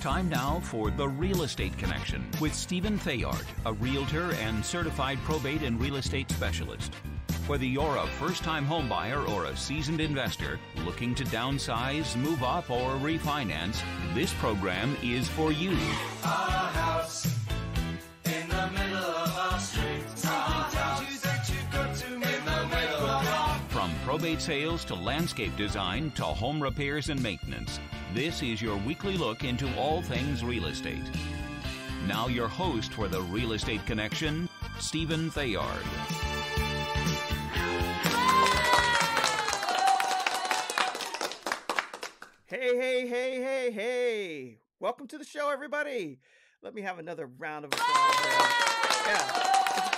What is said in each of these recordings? Time now for The Real Estate Connection with Stephen Theard, a realtor and certified probate and real estate specialist. Whether you're a first-time homebuyer or a seasoned investor looking to downsize, move up, or refinance, this program is for you. Our house in the middle of our street. Our house that you go to in the middle of our... From probate sales to landscape design to home repairs and maintenance, this is your weekly look into all things real estate. Now your host for The Real Estate Connection, Stephen Theard. Hey, hey, hey, hey, hey. Welcome to the show, everybody. Let me have another round of applause there. Yeah, it's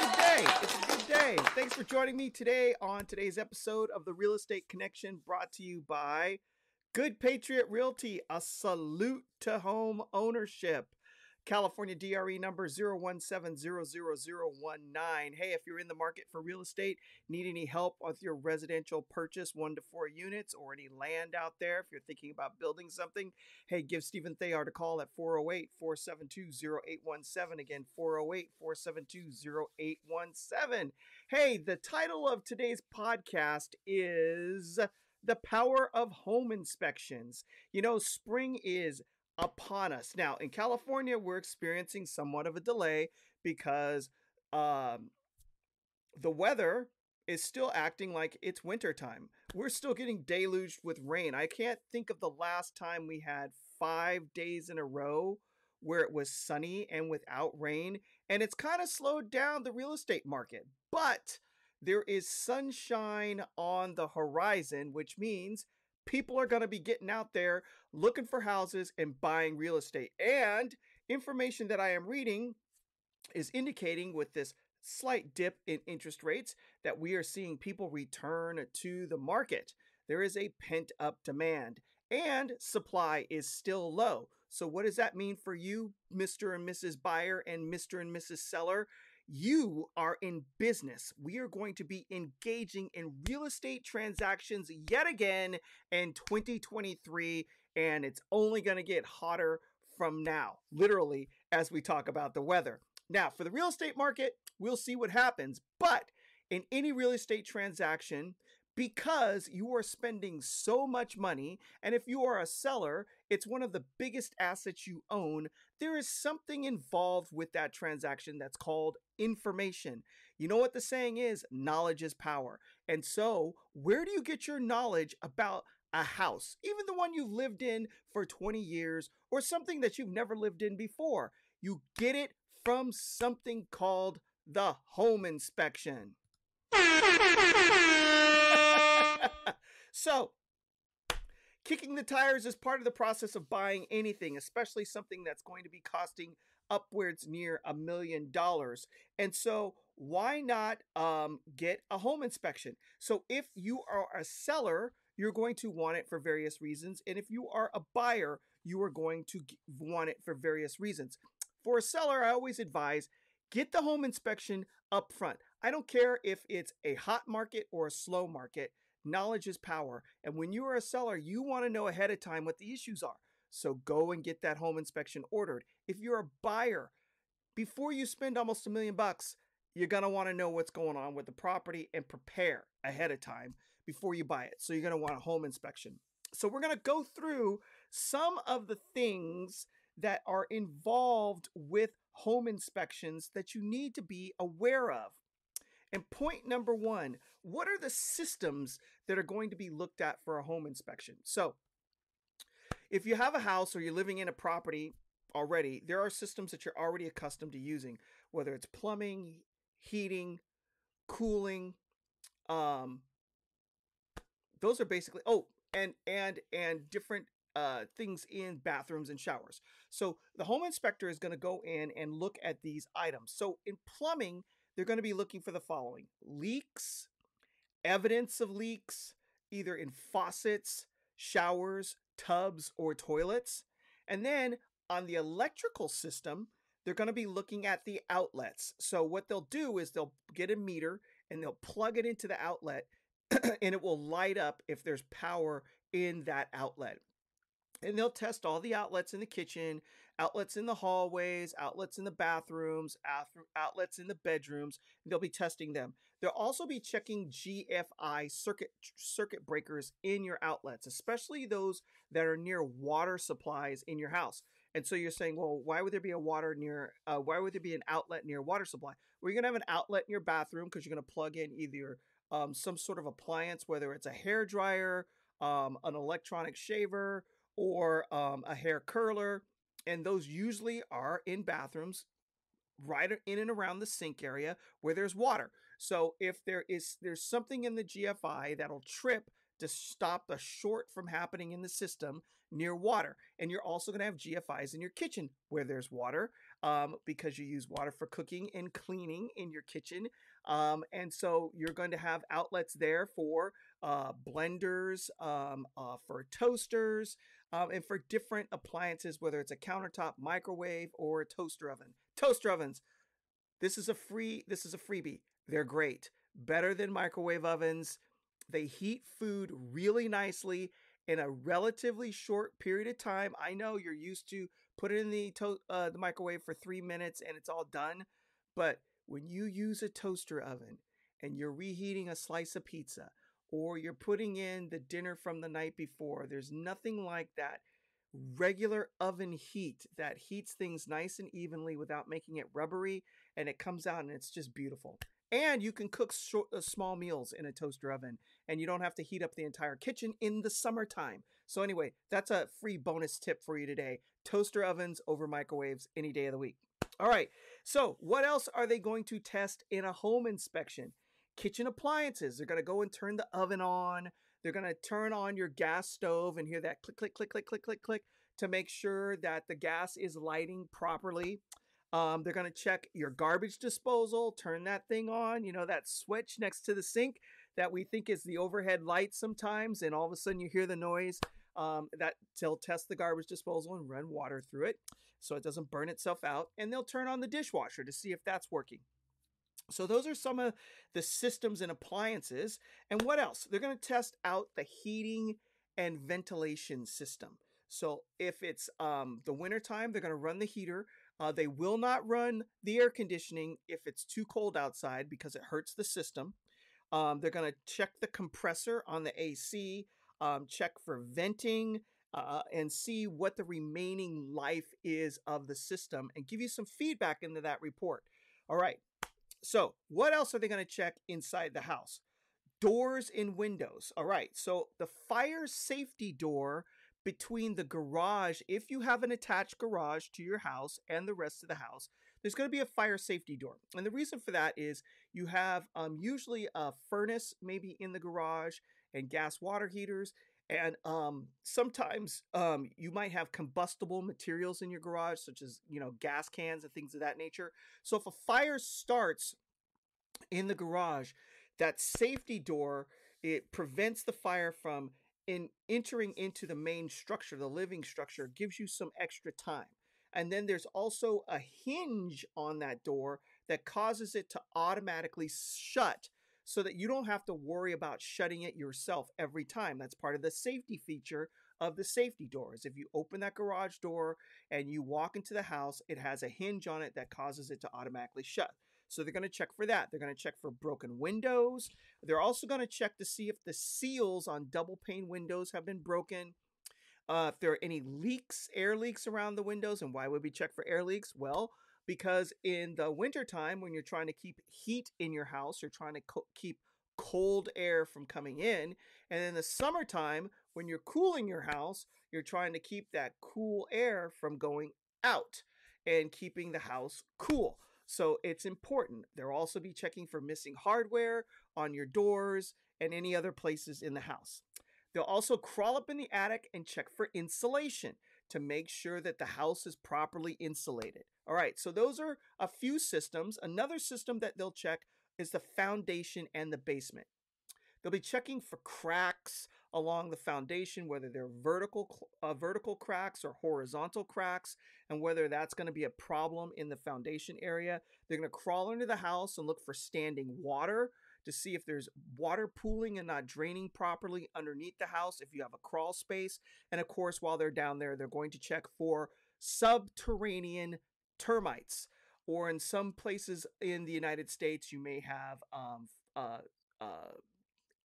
a good day. Thanks for joining me today on today's episode of The Real Estate Connection, brought to you by Good Patriot Realty, a salute to home ownership. California DRE number 017000019. Hey, if you're in the market for real estate, need any help with your residential purchase, 1 to 4 units, or any land out there, if you're thinking about building something, hey, give Stephen Theard a call at 408-472-0817. Again, 408-472-0817. Hey, the title of today's podcast is The Power of Home Inspections. You know, spring is upon us. Now, in California, we're experiencing somewhat of a delay because the weather is still acting like it's wintertime. We're still getting deluged with rain. I can't think of the last time we had 5 days in a row where it was sunny and without rain, and it's kind of slowed down the real estate market. But there is sunshine on the horizon, which means people are going to be getting out there looking for houses and buying real estate. And information that I am reading is indicating, with this slight dip in interest rates, that we are seeing people return to the market. There is a pent-up demand and supply is still low. So what does that mean for you, Mr. and Mrs. Buyer and Mr. and Mrs. Seller? You are in business. We are going to be engaging in real estate transactions yet again in 2023, and it's only going to get hotter from now, literally, as we talk about the weather. Now, for the real estate market, we'll see what happens. But in any real estate transaction, because you are spending so much money, and if you are a seller, it's one of the biggest assets you own, there is something involved with that transaction that's called information. You know what the saying is? Knowledge is power. And so, where do you get your knowledge about a house, even the one you've lived in for 20 years or something that you've never lived in before? You get it from something called the home inspection. So, kicking the tires is part of the process of buying anything, especially something that's going to be costing upwards near $1 million. And so, why not get a home inspection? So, if you are a seller, you're going to want it for various reasons. And if you are a buyer, you are going to want it for various reasons. For a seller, I always advise, get the home inspection up front. I don't care if it's a hot market or a slow market. Knowledge is power. And when you are a seller, you want to know ahead of time what the issues are. So go and get that home inspection ordered. If you're a buyer, before you spend almost $1 million, you're going to want to know what's going on with the property and prepare ahead of time before you buy it. So you're going to want a home inspection. So we're going to go through some of the things that are involved with home inspections that you need to be aware of. And point number one, what are the systems that are going to be looked at for a home inspection? So if you have a house or you're living in a property already, there are systems that you're already accustomed to using, whether it's plumbing, heating, cooling. Those are basically, and different things in bathrooms and showers. So the home inspector is going to go in and look at these items. So in plumbing, they're going to be looking for the following: leaks, evidence of leaks, either in faucets, showers, tubs, or toilets. And then on the electrical system, they're going to be looking at the outlets. So what they'll do is they'll get a meter and they'll plug it into the outlet and it will light up if there's power in that outlet. And they'll test all the outlets in the kitchen, outlets in the hallways, outlets in the bathrooms, outlets in the bedrooms. They'll be testing them. They'll also be checking GFI circuit breakers in your outlets, especially those that are near water supplies in your house. And so you're saying, well, why would there be a why would there be an outlet near water supply? Well, you're gonna have an outlet in your bathroom because you're gonna plug in either some sort of appliance, whether it's a hair dryer, an electronic shaver, or a hair curler, and those usually are in bathrooms right in and around the sink area where there's water. So if there's something in the GFI that'll trip to stop the short from happening in the system near water. And you're also going to have GFIs in your kitchen where there's water, because you use water for cooking and cleaning in your kitchen. And so you're going to have outlets there for blenders, for toasters, and for different appliances, whether it's a countertop, microwave, or a toaster oven. Toaster ovens. This is a freebie. They're great. Better than microwave ovens. They heat food really nicely in a relatively short period of time. I know you're used to put it in the microwave for 3 minutes and it's all done. But when you use a toaster oven and you're reheating a slice of pizza, or you're putting in the dinner from the night before, there's nothing like that regular oven heat that heats things nice and evenly without making it rubbery, and it comes out and it's just beautiful. And you can cook small meals in a toaster oven, and you don't have to heat up the entire kitchen in the summertime. So anyway, that's a free bonus tip for you today. Toaster ovens over microwaves any day of the week. All right, so what else are they going to test in a home inspection? Kitchen appliances. They're going to go and turn the oven on. They're going to turn on your gas stove and hear that click, click, click, click, click, click, click to make sure that the gas is lighting properly. They're going to check your garbage disposal, turn that thing on, you know, that switch next to the sink that we think is the overhead light sometimes. And all of a sudden you hear the noise, that they'll test the garbage disposal and run water through it so it doesn't burn itself out. And they'll turn on the dishwasher to see if that's working. So those are some of the systems and appliances. And what else? They're going to test out the heating and ventilation system. So if it's the wintertime, they're going to run the heater. They will not run the air conditioning if it's too cold outside because it hurts the system. They're going to check the compressor on the AC, check for venting, and see what the remaining life is of the system and give you some feedback into that report. All right. So what else are they going to check inside the house? Doors and windows. All right. So the fire safety door between the garage, if you have an attached garage to your house and the rest of the house, there's going to be a fire safety door. And the reason for that is you have usually a furnace maybe in the garage and gas water heaters. And sometimes you might have combustible materials in your garage, such as, you know, gas cans and things of that nature. So if a fire starts in the garage, that safety door, it prevents the fire from entering into the main structure, the living structure, gives you some extra time. And then there's also a hinge on that door that causes it to automatically shut so that you don't have to worry about shutting it yourself every time. That's part of the safety feature of the safety door. Is if you open that garage door and you walk into the house, it has a hinge on it that causes it to automatically shut. So they're going to check for that. They're going to check for broken windows. They're also going to check to see if the seals on double pane windows have been broken. If there are any leaks, air leaks around the windows. And why would we check for air leaks? Well, because in the wintertime, when you're trying to keep heat in your house, you're trying to keep cold air from coming in. And in the summertime, when you're cooling your house, you're trying to keep that cool air from going out and keeping the house cool. So it's important. They'll also be checking for missing hardware on your doors and any other places in the house. They'll also crawl up in the attic and check for insulation to make sure that the house is properly insulated. All right, so those are a few systems. Another system that they'll check is the foundation and the basement. They'll be checking for cracks along the foundation, whether they're vertical cracks or horizontal cracks, and whether that's going to be a problem in the foundation area. They're going to crawl into the house and look for standing water to see if there's water pooling and not draining properly underneath the house, if you have a crawl space. And of course, while they're down there, they're going to check for subterranean termites, or in some places in the United States, you may have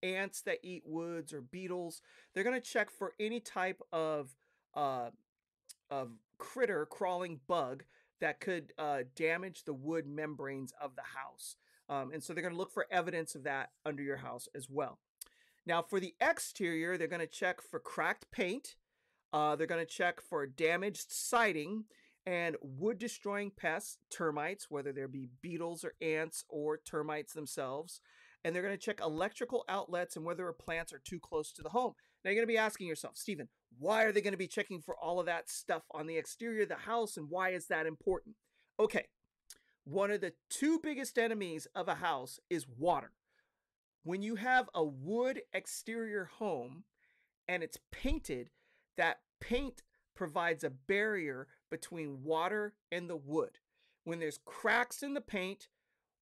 ants that eat woods or beetles. They're going to check for any type of critter, crawling bug, that could damage the wood membranes of the house. And so they're going to look for evidence of that under your house as well. Now for the exterior, they're going to check for cracked paint. They're going to check for damaged siding and wood-destroying pests, termites, whether there be beetles or ants or termites themselves. And they're going to check electrical outlets and whether plants are too close to the home. Now you're going to be asking yourself, Stephen, why are they going to be checking for all of that stuff on the exterior of the house, and why is that important? Okay, one of the two biggest enemies of a house is water. When you have a wood exterior home and it's painted, that paint provides a barrier between water and the wood. When there's cracks in the paint,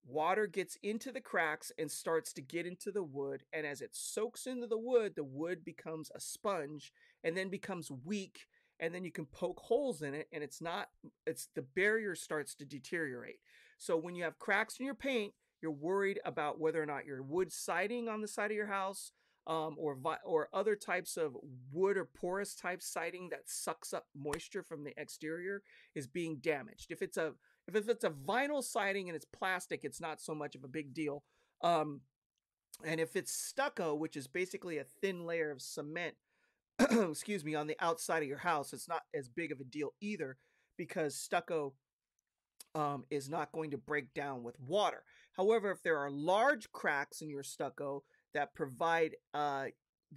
water gets into the cracks and starts to get into the wood, and as it soaks into the wood becomes a sponge and then becomes weak, and then you can poke holes in it, and the barrier starts to deteriorate. So when you have cracks in your paint, you're worried about whether or not your wood siding on the side of your house or other types of wood or porous type siding that sucks up moisture from the exterior is being damaged. If it's a vinyl siding and it's plastic, it's not so much of a big deal. And if it's stucco, which is basically a thin layer of cement, excuse me, on the outside of your house, it's not as big of a deal either, because stucco is not going to break down with water. However, if there are large cracks in your stucco that provide the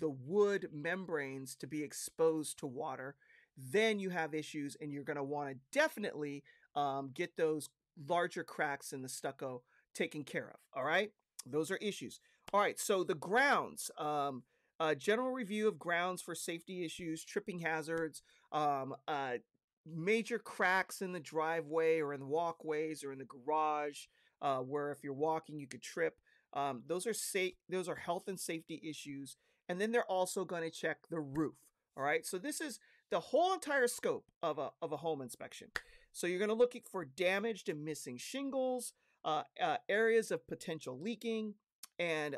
wood membranes to be exposed to water, then you have issues, and you're going to want to definitely get those larger cracks in the stucco taken care of. All right, those are issues. All right, so the grounds, a general review of grounds for safety issues, tripping hazards, major cracks in the driveway or in the walkways or in the garage, where if you're walking you could trip. Those are health and safety issues, and then they're also going to check the roof. All right, so this is the whole entire scope of a home inspection. So you're going to look for damaged and missing shingles, areas of potential leaking, and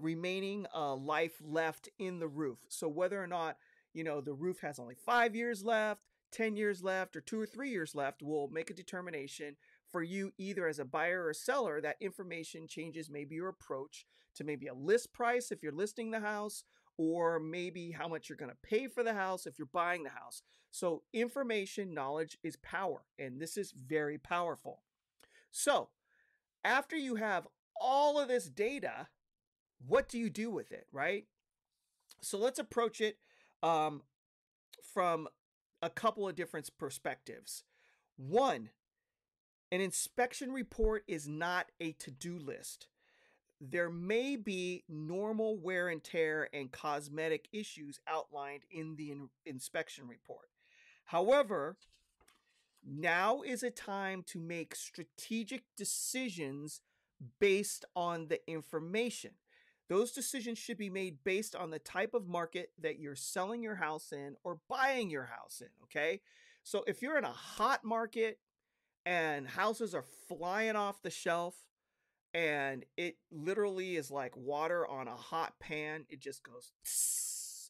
remaining life left in the roof. So whether or not, you know, the roof has only 5 years left, 10 years left, or 2 or 3 years left, we'll make a determination for you either as a buyer or seller. That information changes maybe your approach to maybe a list price if you're listing the house, or maybe how much you're going to pay for the house if you're buying the house. So information, knowledge is power, and this is very powerful. So after you have all of this data, what do you do with it, right? So let's approach it from a couple of different perspectives. One, an inspection report is not a to-do list. There may be normal wear and tear and cosmetic issues outlined in the inspection report. However, now is a time to make strategic decisions based on the information. Those decisions should be made based on the type of market that you're selling your house in or buying your house in, okay? So if you're in a hot market and houses are flying off the shelf, and it literally is like water on a hot pan, it just goes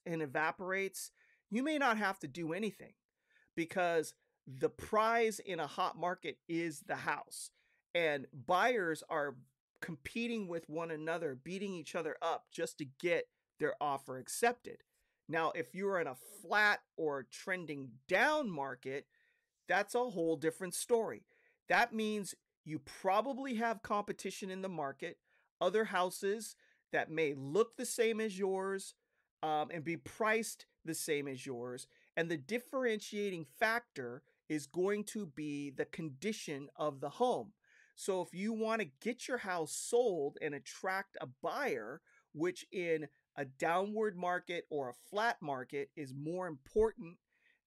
and evaporates, you may not have to do anything, because the prize in a hot market is the house, and buyers are competing with one another, beating each other up just to get their offer accepted. Now, if you're in a flat or trending down market, that's a whole different story. That means you probably have competition in the market, other houses that may look the same as yours and be priced the same as yours, And the differentiating factor is going to be the condition of the home. So if you want to get your house sold and attract a buyer, which in a downward market or a flat market is more important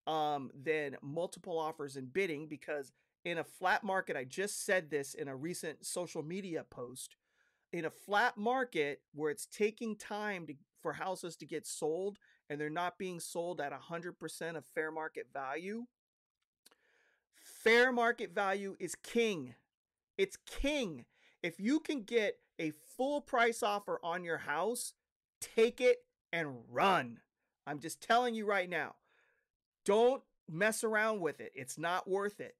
than multiple offers and bidding, because in a flat market, I just said this in a recent social media post, in a flat market where it's taking time for houses to get sold and they're not being sold at 100% of fair market value, fair market value is king. It's king. If you can get a full price offer on your house, take it and run. I'm just telling you right now, don't mess around with it. It's not worth it.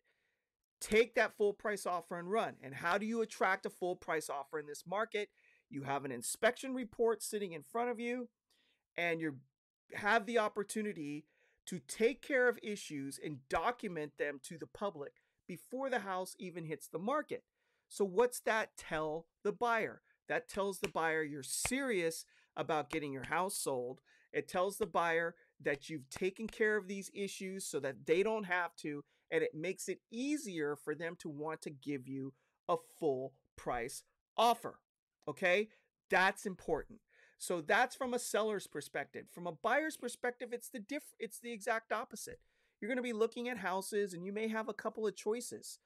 Take that full price offer and run. And how do you attract a full price offer in this market? You have an inspection report sitting in front of you, and you have the opportunity to take care of issues and document them to the public before the house even hits the market. So what's that tell the buyer? That tells the buyer you're serious about getting your house sold. It tells the buyer that you've taken care of these issues so that they don't have to, and it makes it easier for them to want to give you a full price offer. Okay? That's important. So that's from a seller's perspective. From a buyer's perspective, it's the exact opposite. You're going to be looking at houses, and you may have a couple of choices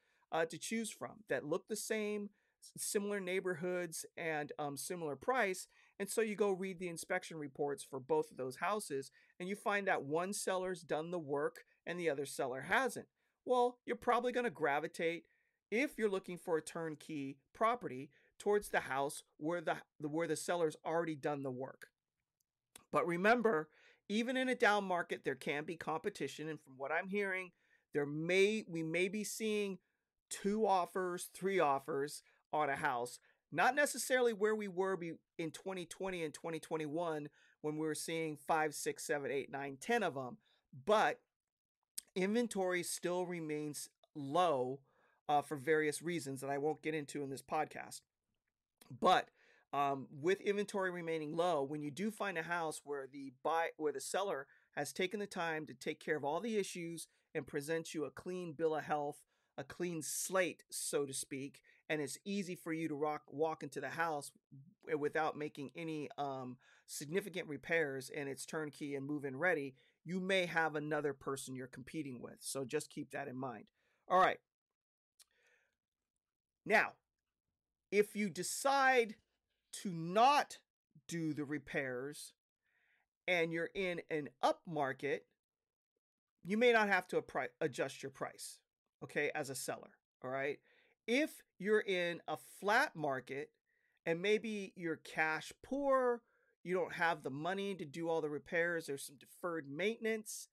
to choose from that look the same, similar neighborhoods, and similar price. And so you go read the inspection reports for both of those houses, and you find that one seller's done the work and the other seller hasn't. Well, you're probably going to gravitate, if you're looking for a turnkey property, towards the house where the seller's already done the work. But remember, even in a down market, there can be competition. And from what I'm hearing, we may be seeing 2 offers, 3 offers on a house. Not necessarily where we were in 2020 and 2021 when we were seeing 5, 6, 7, 8, 9, 10 of them. But inventory still remains low for various reasons that I won't get into in this podcast. But with inventory remaining low, when you do find a house where the seller has taken the time to take care of all the issues and presents you a clean bill of health, a clean slate, so to speak, and it's easy for you to walk into the house without making any significant repairs, and it's turnkey and move-in ready, you may have another person you're competing with. So just keep that in mind. All right. Now, if you decide to not do the repairs and you're in an up market, you may not have to adjust your price, okay, as a seller, all right? If you're in a flat market and maybe you're cash poor, you don't have the money to do all the repairs, there's some deferred maintenance,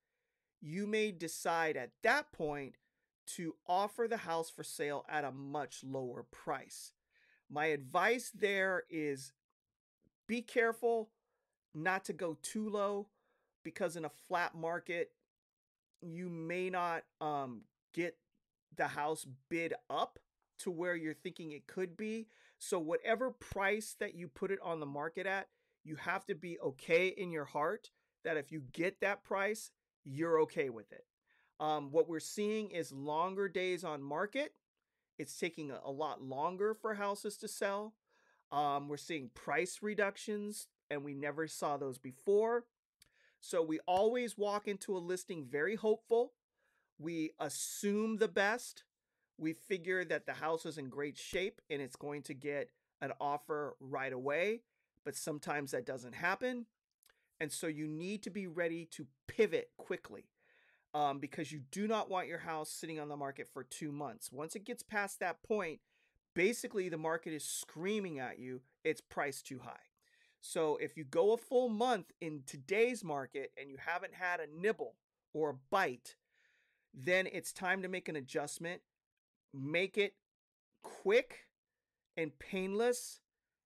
you may decide at that point to offer the house for sale at a much lower price. My advice there is be careful not to go too low, because in a flat market, you may not get the house bid up to where you're thinking it could be. So whatever price that you put it on the market at, you have to be okay in your heart that if you get that price, you're okay with it. What we're seeing is longer days on market. It's taking a lot longer for houses to sell. We're seeing price reductions, and we never saw those before. So we always walk into a listing very hopeful. We assume the best. We figure that the house is in great shape and it's going to get an offer right away. But sometimes that doesn't happen. And so you need to be ready to pivot quickly. Because you do not want your house sitting on the market for 2 months. Once it gets past that point, basically the market is screaming at you, it's priced too high. So if you go a full month in today's market and you haven't had a nibble or a bite, then it's time to make an adjustment. Make it quick and painless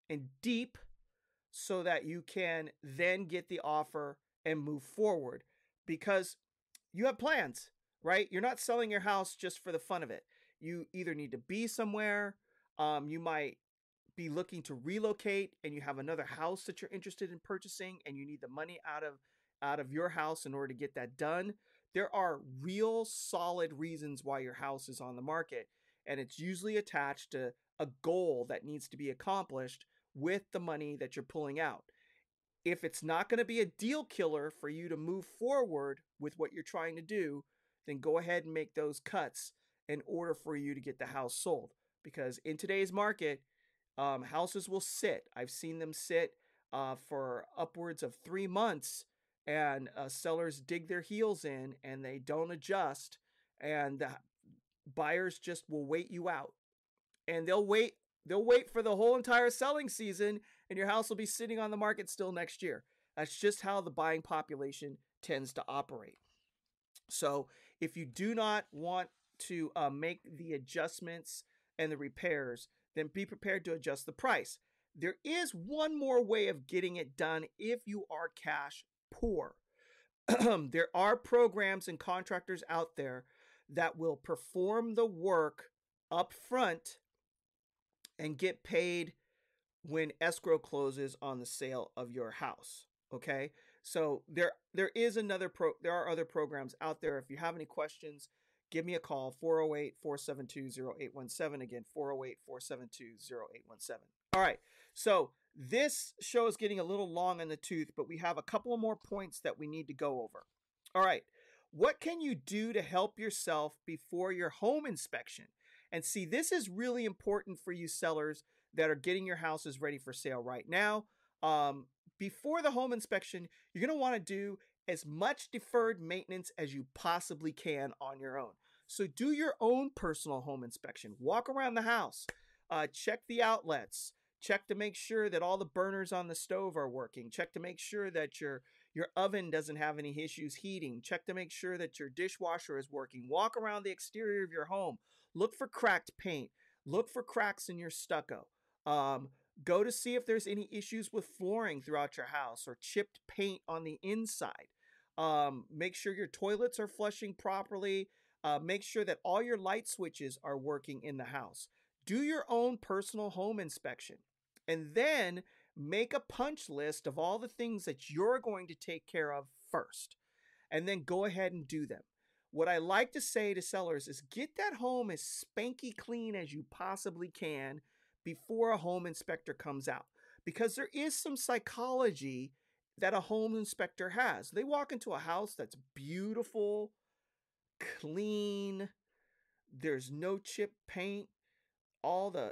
and deep so that you can then get the offer and move forward, because you have plans, right? You're not selling your house just for the fun of it. You either need to be somewhere, you might be looking to relocate and you have another house that you're interested in purchasing and you need the money out of out of your house in order to get that done. There are real solid reasons why your house is on the market, and it's usually attached to a goal that needs to be accomplished with the money that you're pulling out. If it's not going to be a deal killer for you to move forward with what you're trying to do, then go ahead and make those cuts in order for you to get the house sold. Because in today's market, houses will sit. I've seen them sit for upwards of 3 months, and sellers dig their heels in and they don't adjust, and the buyers just will wait you out. And they'll wait for the whole entire selling season, and your house will be sitting on the market still next year. That's just how the buying population tends to operate. So if you do not want to make the adjustments and the repairs, then be prepared to adjust the price. There is one more way of getting it done if you are cash poor. There are programs and contractors out there that will perform the work up front and get paid when escrow closes on the sale of your house. Okay, so there are other programs out there. If you have any questions, give me a call, 408-472-0817. Again, 408-472-0817. All right, so this show is getting a little long in the tooth, but we have a couple of more points that we need to go over. All right, what can you do to help yourself before your home inspection? And see, this is really important for you sellers that are getting your houses ready for sale right now. Before the home inspection, you're going to want to do as much deferred maintenance as you possibly can on your own. So do your own personal home inspection. Walk around the house. Check the outlets. Check to make sure that all the burners on the stove are working. Check to make sure that your oven doesn't have any issues heating. Check to make sure that your dishwasher is working. Walk around the exterior of your home. Look for cracked paint. Look for cracks in your stucco. Go to see if there's any issues with flooring throughout your house or chipped paint on the inside. Make sure your toilets are flushing properly. Make sure that all your light switches are working in the house. Do your own personal home inspection, and then make a punch list of all the things that you're going to take care of first, and then go ahead and do them. What I like to say to sellers is get that home as spanky clean as you possibly can before a home inspector comes out, because there is some psychology that a home inspector has. They walk into a house that's beautiful, clean, there's no chipped paint, the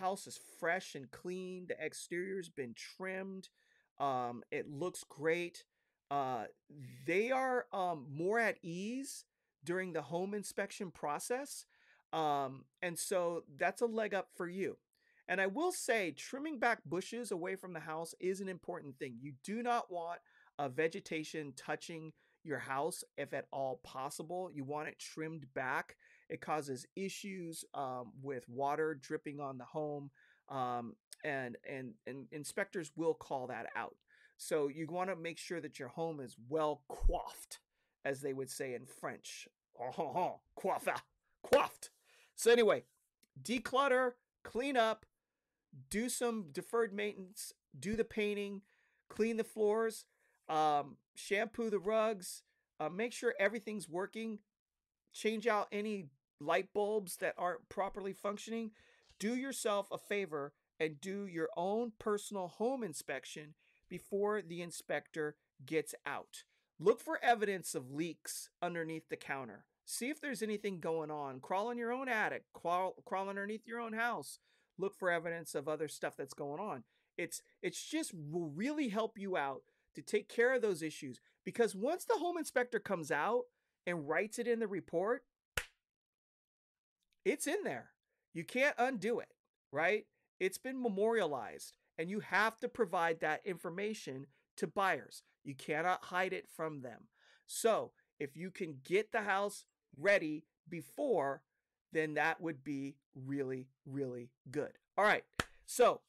house is fresh and clean, the exterior's been trimmed, it looks great. They are more at ease during the home inspection process, and so that's a leg up for you. And I will say, trimming back bushes away from the house is an important thing. You do not want a vegetation touching your house if at all possible. You want it trimmed back. It causes issues with water dripping on the home, and inspectors will call that out. So you want to make sure that your home is well coiffed, as they would say in French. Coiffed. So anyway, declutter, clean up, do some deferred maintenance, do the painting, clean the floors, shampoo the rugs, make sure everything's working, change out any light bulbs that aren't properly functioning. Do yourself a favor and do your own personal home inspection before the inspector gets out. Look for evidence of leaks underneath the counter. See if there's anything going on. Crawl in your own attic. Crawl underneath your own house. Look for evidence of other stuff that's going on. It's just will really help you out to take care of those issues, because once the home inspector comes out and writes it in the report, it's in there. You can't undo it, right? It's been memorialized, and you have to provide that information to buyers. You cannot hide it from them. So if you can get the house ready before, then that would be really, really good. All right, so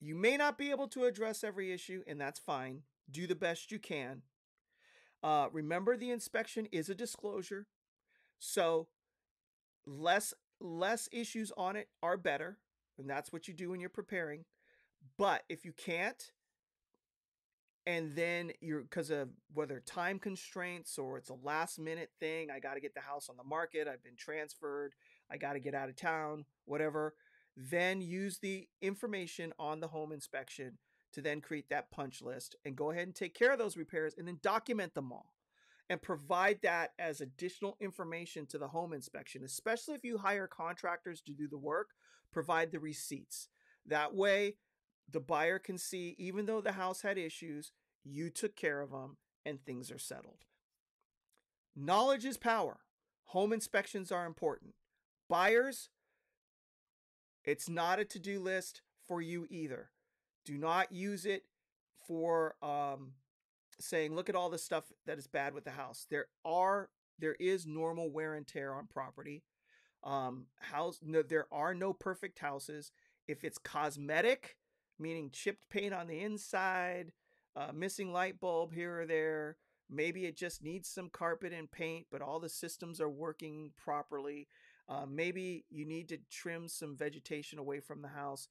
you may not be able to address every issue, and that's fine. Do the best you can. Remember, the inspection is a disclosure, so less issues on it are better, and that's what you do when you're preparing. But if you can't, And then you're, because of whether time constraints or it's a last minute thing, I got to get the house on the market, I've been transferred, I got to get out of town, whatever, then use the information on the home inspection to then create that punch list and go ahead and take care of those repairs and then document them all and provide that as additional information to the home inspection, especially if you hire contractors to do the work, provide the receipts. That way, the buyer can see, even though the house had issues, you took care of them and things are settled. Knowledge is power. Home inspections are important. Buyers, it's not a to-do list for you either. Do not use it for saying, look at all the stuff that is bad with the house. There is normal wear and tear on property. There are no perfect houses. If it's cosmetic, meaning chipped paint on the inside, missing light bulb here or there. Maybe it just needs some carpet and paint, but all the systems are working properly. Maybe you need to trim some vegetation away from the house.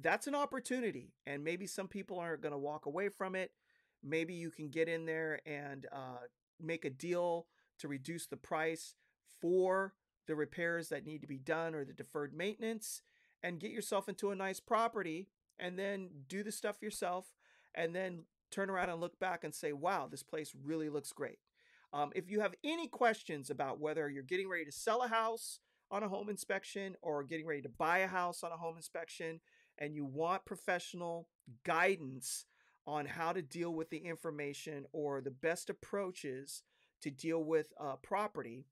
That's an opportunity, and maybe some people aren't going to walk away from it. Maybe you can get in there and make a deal to reduce the price for the repairs that need to be done or the deferred maintenance, and get yourself into a nice property and then do the stuff yourself and then turn around and look back and say, wow, this place really looks great. If you have any questions about whether you're getting ready to sell a house on a home inspection or getting ready to buy a house on a home inspection and you want professional guidance on how to deal with the information or the best approaches to deal with property,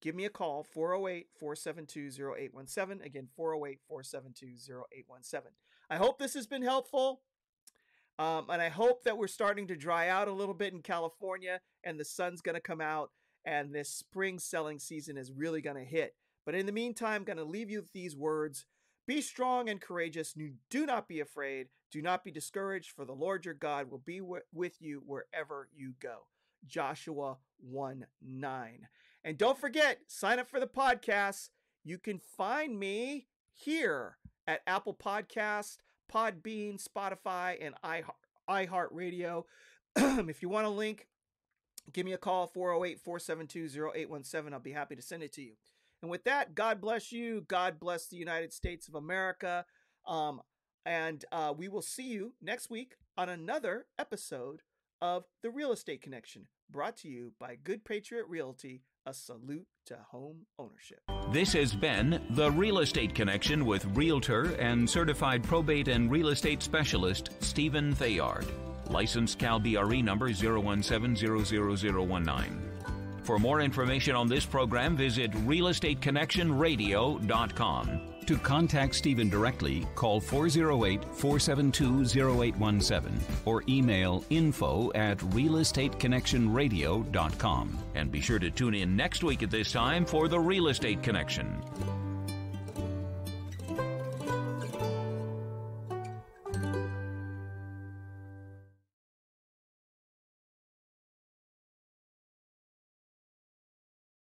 give me a call, 408-472-0817. Again, 408-472-0817. I hope this has been helpful. And I hope that we're starting to dry out a little bit in California and the sun's going to come out and this spring selling season is really going to hit. But in the meantime, I'm going to leave you with these words. Be strong and courageous. Do not be afraid. Do not be discouraged, for the Lord your God will be with you wherever you go. Joshua 1:9. And don't forget, sign up for the podcast. You can find me here at Apple Podcast, Podbean, Spotify, and iHeartRadio. If you want a link, give me a call, 408-472-0817. I'll be happy to send it to you. And with that, God bless you. God bless the United States of America. And we will see you next week on another episode of The Real Estate Connection, brought to you by Good Patriot Realty, a salute to home ownership. This has been The Real Estate Connection with realtor and certified probate and real estate specialist, Stephen Theard. License Cal DRE number 017000019. For more information on this program, visit realestateconnectionradio.com. To contact Stephen directly, call 408-472-0817 or email info@realestateconnectionradio.com. And be sure to tune in next week at this time for The Real Estate Connection.